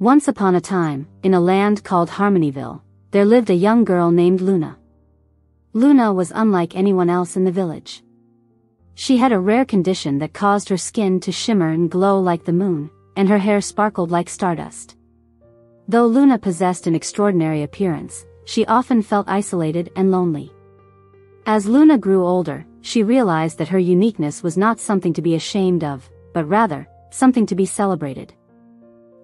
Once upon a time, in a land called Harmonyville, there lived a young girl named Luna. Luna was unlike anyone else in the village. She had a rare condition that caused her skin to shimmer and glow like the moon, and her hair sparkled like stardust. Though Luna possessed an extraordinary appearance, she often felt isolated and lonely. As Luna grew older, she realized that her uniqueness was not something to be ashamed of, but rather, something to be celebrated.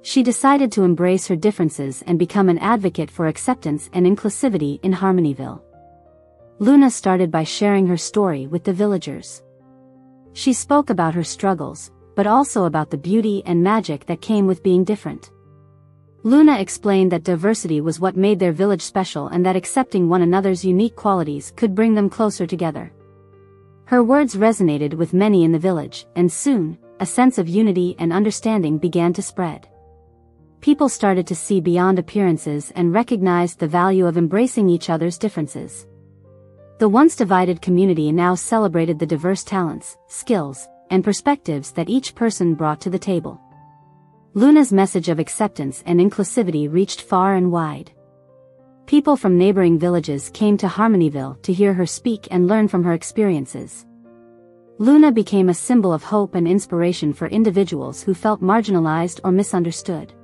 She decided to embrace her differences and become an advocate for acceptance and inclusivity in Harmonyville. Luna started by sharing her story with the villagers. She spoke about her struggles, but also about the beauty and magic that came with being different. Luna explained that diversity was what made their village special and that accepting one another's unique qualities could bring them closer together. Her words resonated with many in the village, and soon, a sense of unity and understanding began to spread. People started to see beyond appearances and recognized the value of embracing each other's differences. The once divided community now celebrated the diverse talents, skills, and perspectives that each person brought to the table. Luna's message of acceptance and inclusivity reached far and wide. People from neighboring villages came to Harmonyville to hear her speak and learn from her experiences. Luna became a symbol of hope and inspiration for individuals who felt marginalized or misunderstood.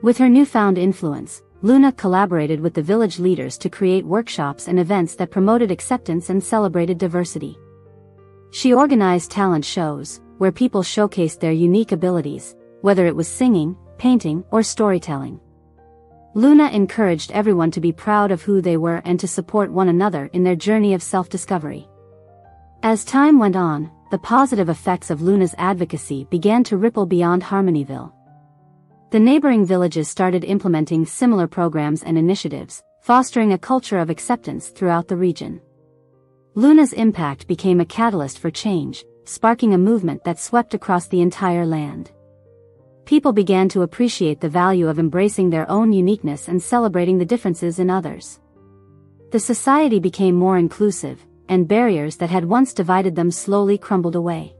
With her newfound influence, Luna collaborated with the village leaders to create workshops and events that promoted acceptance and celebrated diversity. She organized talent shows, where people showcased their unique abilities, whether it was singing, painting, or storytelling. Luna encouraged everyone to be proud of who they were and to support one another in their journey of self-discovery. As time went on, the positive effects of Luna's advocacy began to ripple beyond Harmonyville. The neighboring villages started implementing similar programs and initiatives, fostering a culture of acceptance throughout the region. Luna's impact became a catalyst for change, sparking a movement that swept across the entire land. People began to appreciate the value of embracing their own uniqueness and celebrating the differences in others. The society became more inclusive, and barriers that had once divided them slowly crumbled away.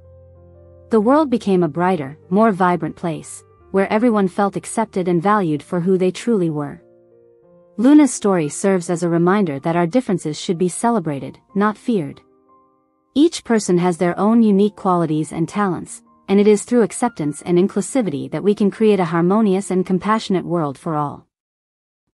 The world became a brighter, more vibrant place, where everyone felt accepted and valued for who they truly were. Luna's story serves as a reminder that our differences should be celebrated, not feared. Each person has their own unique qualities and talents, and it is through acceptance and inclusivity that we can create a harmonious and compassionate world for all.